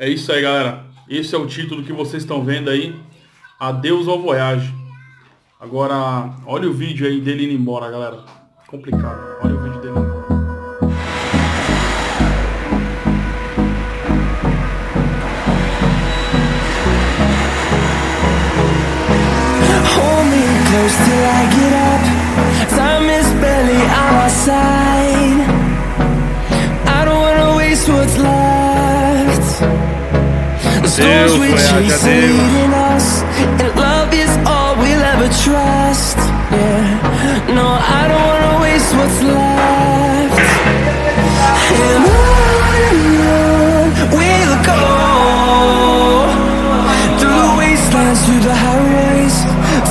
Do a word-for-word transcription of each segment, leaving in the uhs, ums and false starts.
É isso aí, galera. Esse é o título que vocês estão vendo aí. Adeus ao Voyage. Agora, olha o vídeo aí dele indo embora, galera. Complicado. Olha o vídeo dele indo embora. Till I get up, time is barely on our side. I don't wanna waste what's left. The storms we chase are leading us, and love is all we'll ever trust. Yeah, no, I don't wanna waste what's left. And on and on we'll go, through the wastelands, through the highways,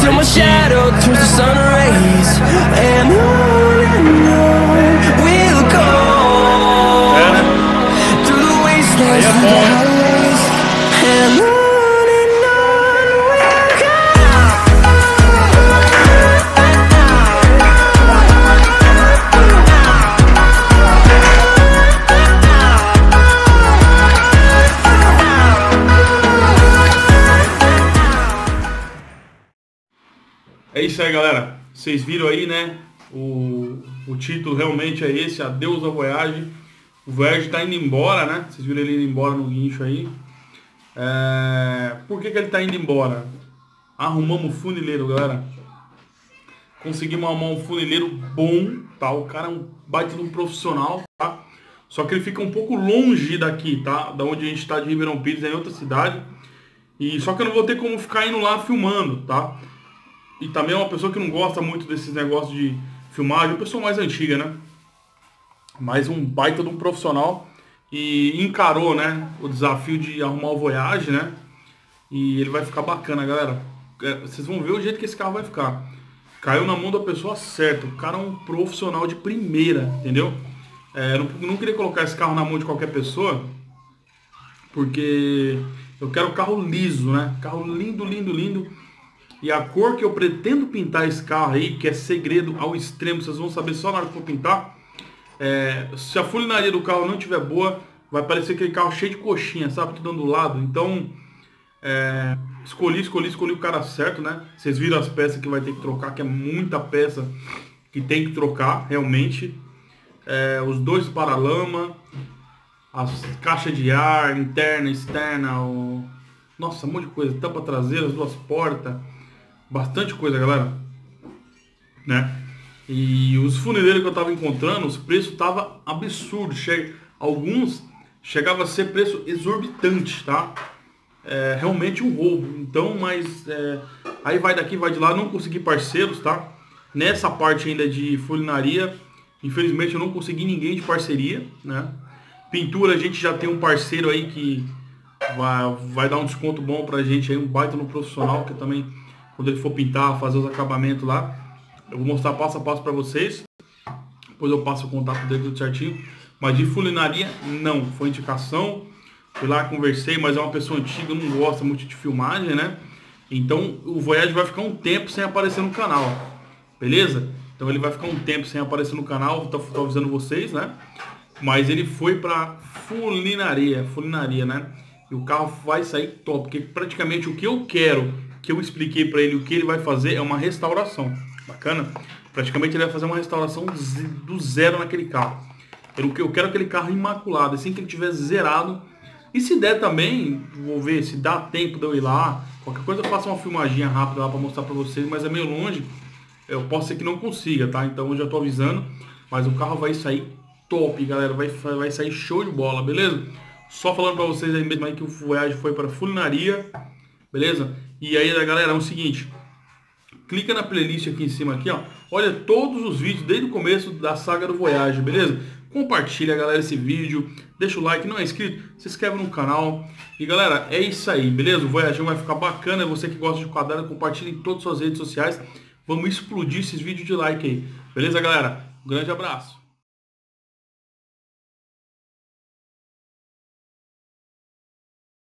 till my shadow turns to sun rays, and on and on we'll go, through the wastelands, through the highways, and on and on we'll go. É isso aí, galera. Vocês viram aí, né? O, o título realmente é esse, Adeus ao Voyage. O Voyage tá indo embora, né? Vocês viram ele indo embora no guincho aí. É... Por que que ele tá indo embora? Arrumamos o funileiro, galera. Conseguimos arrumar um funileiro bom, tá? O cara é um baita de um profissional, tá? Só que ele fica um pouco longe daqui, tá? Da onde a gente tá, de Ribeirão Pires, é em outra cidade. E só que eu não vou ter como ficar indo lá filmando, tá? E também é uma pessoa que não gosta muito desses negócios de filmagem, uma pessoa mais antiga, né? Mas um baita de um profissional. E encarou, né, o desafio de arrumar o Voyage, né? E ele vai ficar bacana, galera. Vocês vão ver o jeito que esse carro vai ficar. Caiu na mão da pessoa certa. O cara é um profissional de primeira, entendeu? É, não, não queria colocar esse carro na mão de qualquer pessoa, porque eu quero carro liso, né? Carro lindo, lindo, lindo. E a cor que eu pretendo pintar esse carro aí, que é segredo ao extremo, vocês vão saber só na hora que eu pintar. É, se a funilaria do carro não tiver boa, vai parecer aquele carro cheio de coxinha, sabe? Tudo dando lado. Então, é, escolhi, escolhi, escolhi o cara certo, né? Vocês viram as peças que vai ter que trocar, que é muita peça que tem que trocar, realmente. É, os dois paralama, as caixas de ar, interna, externa, o... nossa, um monte de coisa. Tampa traseira, as duas portas... Bastante coisa, galera, né? E os funileiros que eu tava encontrando, os preços tava absurdo. Che... Alguns chegava a ser preço exorbitante, tá? É realmente um roubo. Então, mas é... aí vai daqui, vai de lá, não consegui parceiros, tá? Nessa parte ainda de funilaria, infelizmente eu não consegui ninguém de parceria, né? Pintura, a gente já tem um parceiro aí que vai, vai dar um desconto bom pra gente aí, um baita no profissional, que também... Quando ele for pintar, fazer os acabamentos lá, eu vou mostrar passo a passo para vocês. Depois eu passo o contato dele tudo certinho. Mas de funilaria, não. Foi indicação. Fui lá, conversei, mas é uma pessoa antiga, não gosta muito de filmagem, né? Então o Voyage vai ficar um tempo sem aparecer no canal. Beleza? Então ele vai ficar um tempo sem aparecer no canal. Tô, tô avisando vocês, né? Mas ele foi para funilaria. Funilaria, né? E o carro vai sair top. Porque praticamente o que eu quero... que eu expliquei para ele o que ele vai fazer é uma restauração, bacana? Praticamente ele vai fazer uma restauração do zero naquele carro. Eu quero aquele carro imaculado, assim que ele tiver zerado. E se der também, vou ver se dá tempo de eu ir lá, qualquer coisa eu faço uma filmaginha rápida lá para mostrar para vocês, mas é meio longe, eu posso ser que não consiga, tá? Então eu já tô avisando, mas o carro vai sair top, galera, vai, vai sair show de bola, beleza? Só falando para vocês aí mesmo aí que o Voyage foi para funilaria, beleza? E aí, galera, é o seguinte, clica na playlist aqui em cima, aqui, ó, olha todos os vídeos desde o começo da saga do Voyage, beleza? Compartilha, galera, esse vídeo, deixa o like, não é inscrito, se inscreve no canal. E, galera, é isso aí, beleza? O Voyage vai ficar bacana, você que gosta de quadrado, compartilha em todas as suas redes sociais, vamos explodir esses vídeos de like aí, beleza, galera? Um grande abraço!